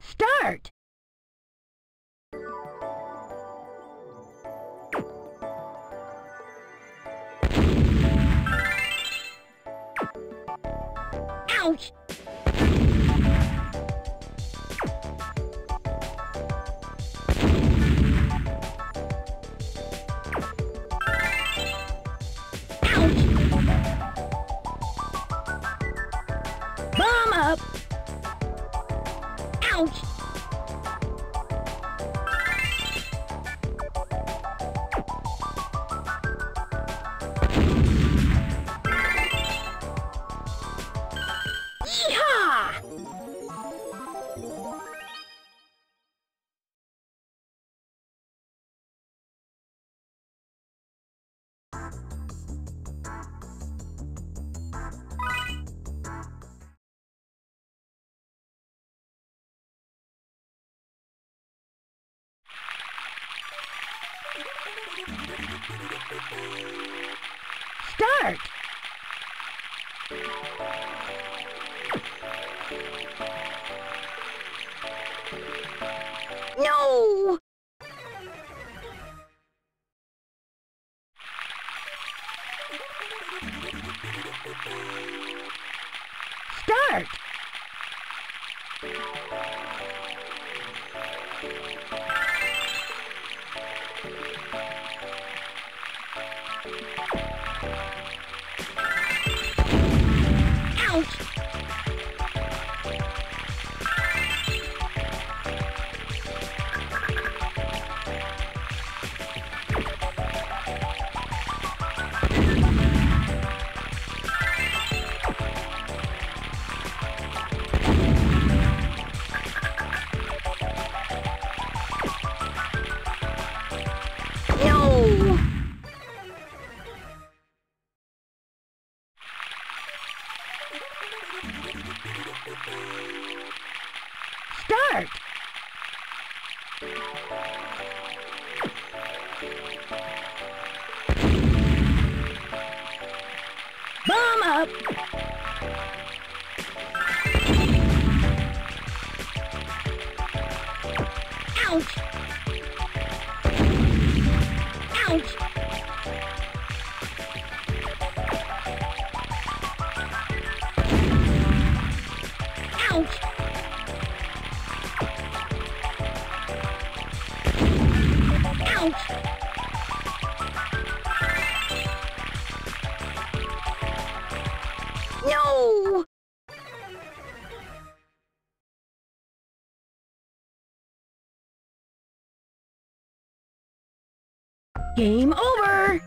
Start! Ouch! Ouch! Start! No! Start! Start! Bomb up! Ouch! Ouch! No! Game over!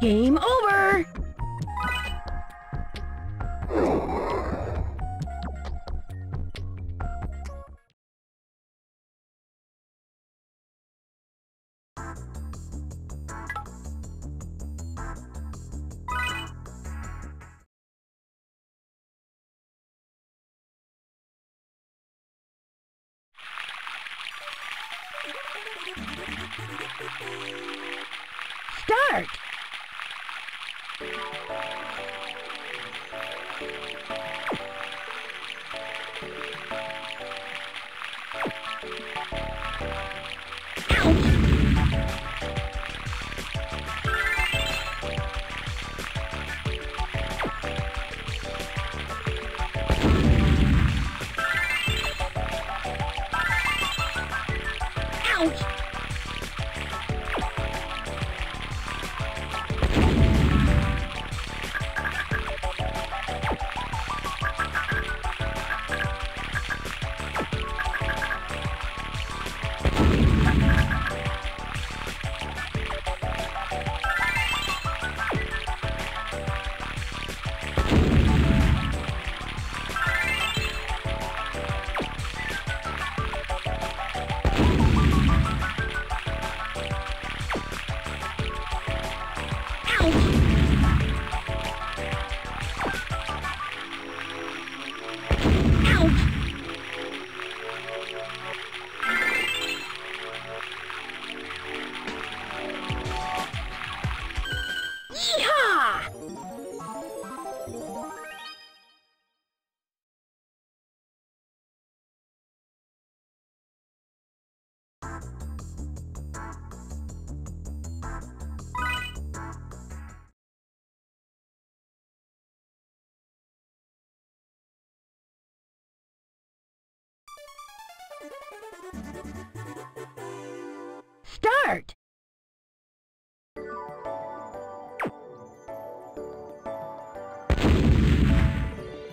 Game over! Start! Start!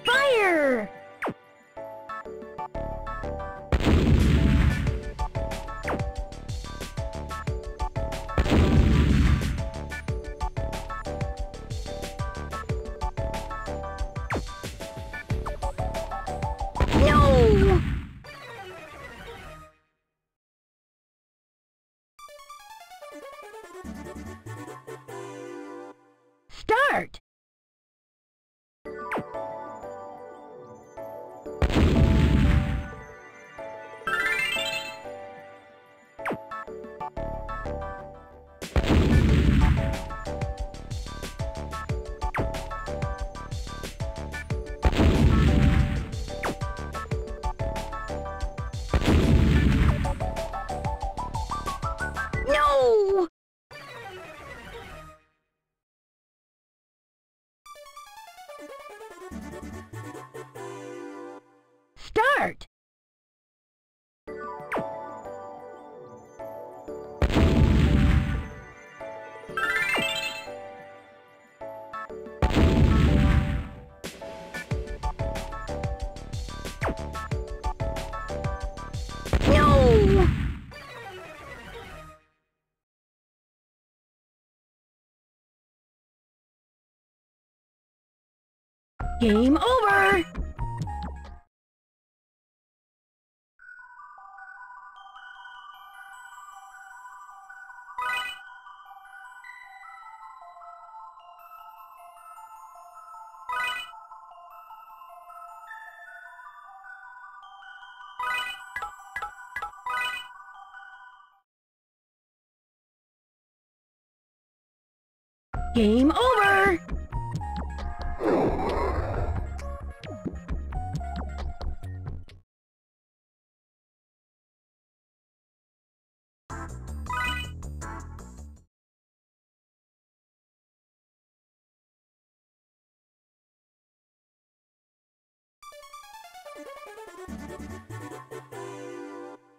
Fire! Start! No! Start! No! Game over! Game over!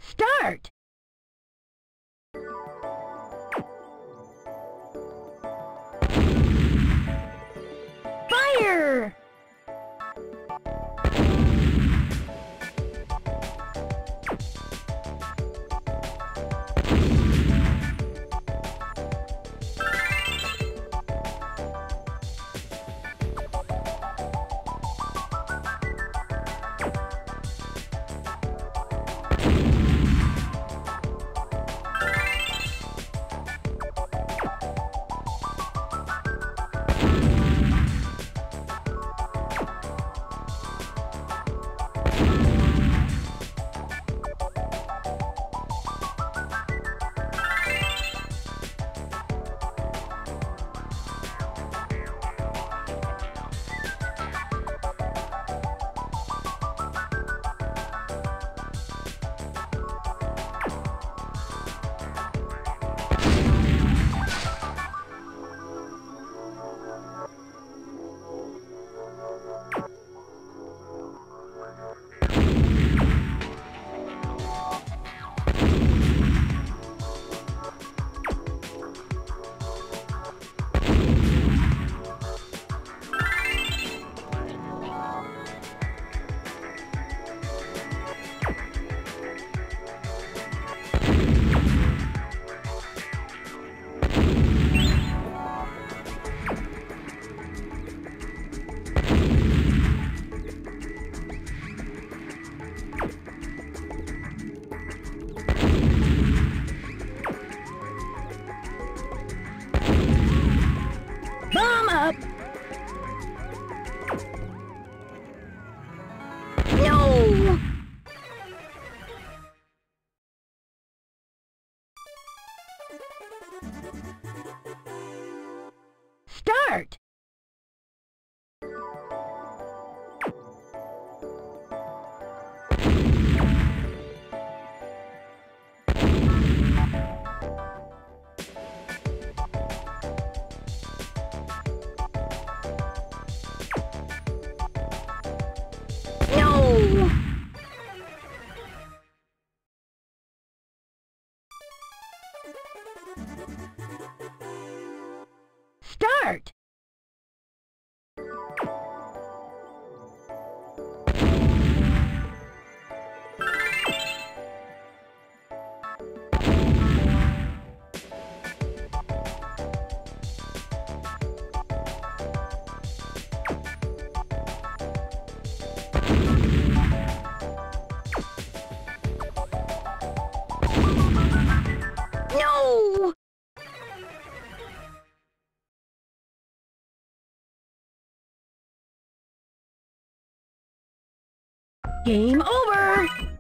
Start! up. No! Start! Start! Game over!